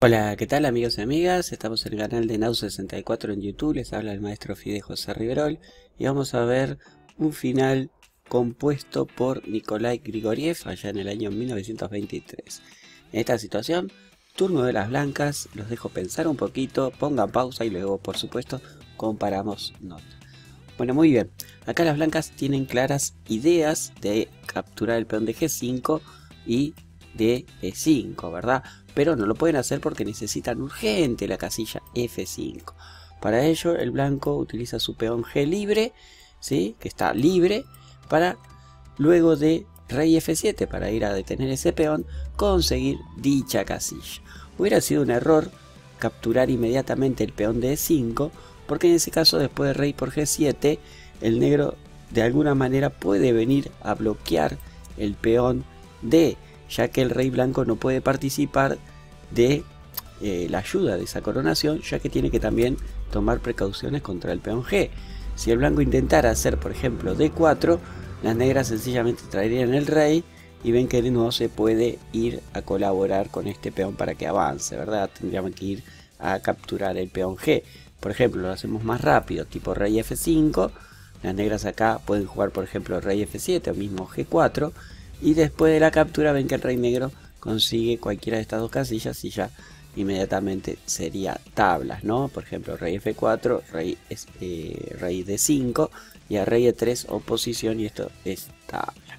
Hola, ¿qué tal amigos y amigas? Estamos en el canal de Nau64 en YouTube, les habla el maestro Fide José Riverol y vamos a ver un final compuesto por Nikolai Grigoriev allá en el año 1923. En esta situación, turno de las blancas, los dejo pensar un poquito, pongan pausa y luego por supuesto comparamos notas. Bueno, muy bien, acá las blancas tienen claras ideas de capturar el peón de G5 y de E5, ¿verdad? Pero no lo pueden hacer porque necesitan urgente la casilla F5. Para ello el blanco utiliza su peón G libre, ¿sí? Que está libre, para luego de rey F7, para ir a detener ese peón, conseguir dicha casilla. Hubiera sido un error capturar inmediatamente el peón de E5, porque en ese caso después de rey por G7, el negro de alguna manera puede venir a bloquear el peón D, ya que el rey blanco no puede participar de la ayuda de esa coronación, ya que tiene que también tomar precauciones contra el peón G. Si el blanco intentara hacer, por ejemplo, D4, las negras sencillamente traerían el rey y ven que no se puede ir a colaborar con este peón para que avance, ¿verdad? Tendríamos que ir a capturar el peón G. Por ejemplo, lo hacemos más rápido, tipo rey F5, las negras acá pueden jugar, por ejemplo, rey F7 o mismo G4, y después de la captura ven que el rey negro consigue cualquiera de estas dos casillas y ya inmediatamente sería tablas, ¿no? Por ejemplo, rey F4, rey D5 y a rey E3 oposición, y esto es tabla.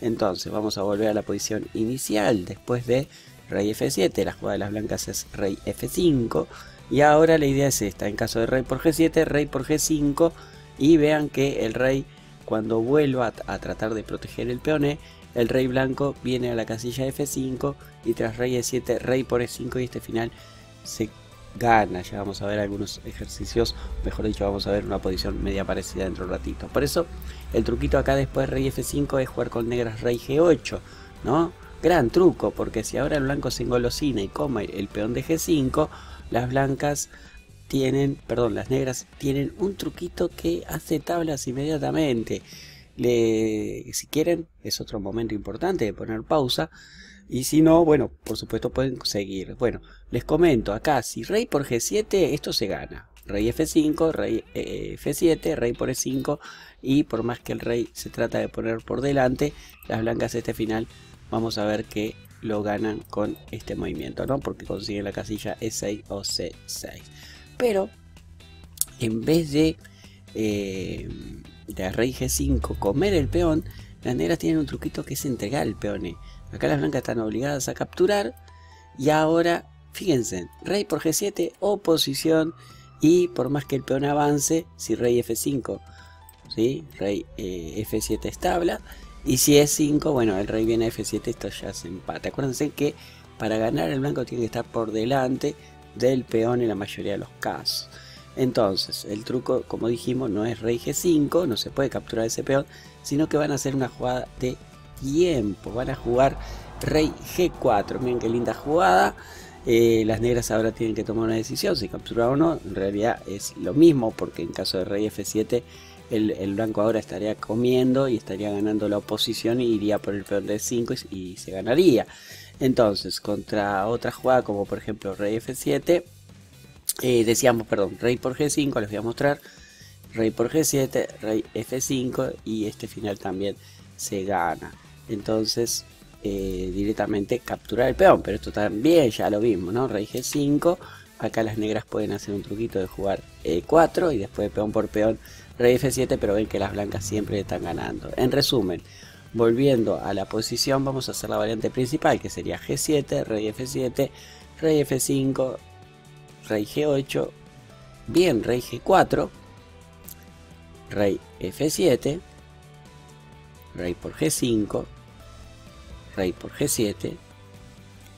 Entonces vamos a volver a la posición inicial después de rey F7, la jugada de las blancas es rey F5 y ahora la idea es esta, en caso de rey por G7, rey por G5, y vean que el rey cuando vuelva a tratar de proteger el peón E, el rey blanco viene a la casilla F5 y tras rey E7, rey por E5, y este final se gana. Ya vamos a ver algunos ejercicios, mejor dicho vamos a ver una posición media parecida dentro de un ratito. Por eso el truquito acá después de rey F5 es jugar con negras rey G8, ¿no? Gran truco, porque si ahora el blanco se engolosina y come el peón de G5, las negras tienen un truquito que hace tablas inmediatamente. Si quieren, es otro momento importante de poner pausa, y si no, bueno, por supuesto pueden seguir. Bueno, les comento acá, si rey por G7, esto se gana, rey F5, rey F7, rey por E5, y por más que el rey se trata de poner por delante, las blancas este final vamos a ver que lo ganan con este movimiento, ¿no? Porque consiguen la casilla E6 o C6, pero en vez de rey G5 comer el peón, las negras tienen un truquito que es entregar el peón E. Acá las blancas están obligadas a capturar y ahora fíjense, rey por G7, oposición, y por más que el peón avance, si rey F5, ¿sí? Rey F7 es tabla, y si es 5, bueno, el rey viene a F7, esto ya se empata. Acuérdense que para ganar el blanco tiene que estar por delante del peón en la mayoría de los casos. Entonces, el truco, como dijimos, no es rey G5, no se puede capturar ese peón, sino que van a hacer una jugada de tiempo, van a jugar rey G4, miren qué linda jugada. Las negras ahora tienen que tomar una decisión, si captura o no, en realidad es lo mismo, porque en caso de rey F7, el blanco ahora estaría comiendo y estaría ganando la oposición y iría por el peón de E5 y se ganaría. Entonces, contra otra jugada como por ejemplo rey F7, rey por G5, les voy a mostrar, rey por G7, rey F5, y este final también se gana. Entonces directamente capturar el peón, pero esto también ya lo mismo, ¿no? Rey G5, acá las negras pueden hacer un truquito de jugar E4 y después peón por peón, rey F7, pero ven que las blancas siempre están ganando. En resumen, volviendo a la posición, vamos a hacer la variante principal, que sería G7, rey F7, rey F5, rey G8, bien rey G4, rey F7, rey por G5, rey por G7,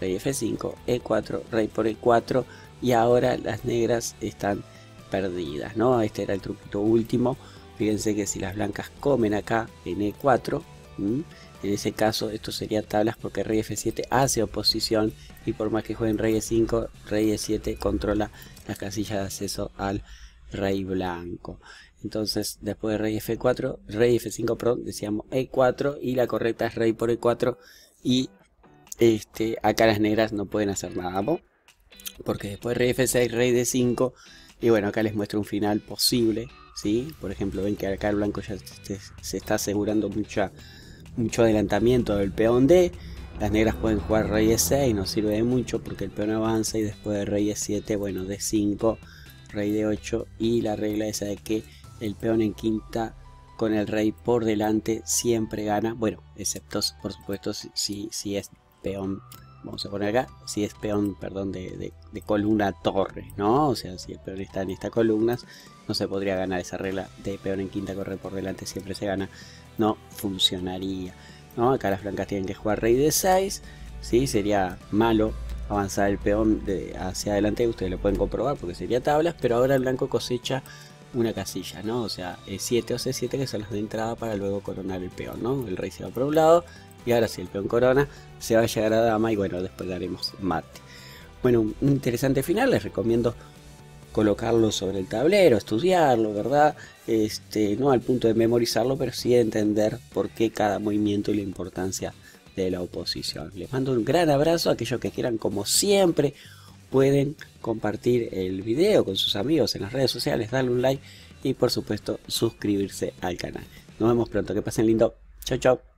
rey F5, E4, rey por E4, y ahora las negras están perdidas, ¿no? Este era el truquito último. Fíjense que si las blancas comen acá en E4, ¿sí? En ese caso esto sería tablas, porque rey F7 hace oposición y por más que jueguen rey E5, rey E7 controla las casillas de acceso al rey blanco. Entonces después de rey F4, rey F5, perdón, decíamos E4 y la correcta es rey por E4, y acá las negras no pueden hacer nada, ¿no? porque después rey f6, rey d5, y bueno, acá les muestro un final posible, ¿sí? Por ejemplo, ven que acá el blanco ya se está asegurando mucho adelantamiento del peón D. Las negras pueden jugar rey e6, no sirve de mucho porque el peón avanza, y después de rey e7, bueno, d5, rey d8, y la regla esa de que el peón en quinta con el rey por delante siempre gana, bueno, excepto por supuesto si es peón, vamos a poner acá, si es peón, perdón, de columna a torre, ¿no? O sea, si el peón está en estas columnas, no se podría ganar esa regla de peón en quinta, correr por delante, siempre se gana, no funcionaría, ¿no? Acá las blancas tienen que jugar rey d6, ¿sí? Sería malo avanzar el peón hacia adelante, ustedes lo pueden comprobar porque sería tablas, pero ahora el blanco cosecha una casilla, ¿no? O sea, e7 o c7, que son las de entrada para luego coronar el peón, ¿no? El rey se va por un lado, y ahora si el peón corona, se va a llegar a dama, y bueno, después daremos mate. Bueno, un interesante final, les recomiendo colocarlo sobre el tablero, estudiarlo, ¿verdad? No al punto de memorizarlo, pero sí de entender por qué cada movimiento y la importancia de la oposición. Les mando un gran abrazo a aquellos que quieran, como siempre, pueden compartir el video con sus amigos en las redes sociales, darle un like y por supuesto suscribirse al canal. Nos vemos pronto, que pasen lindo. Chau, chau.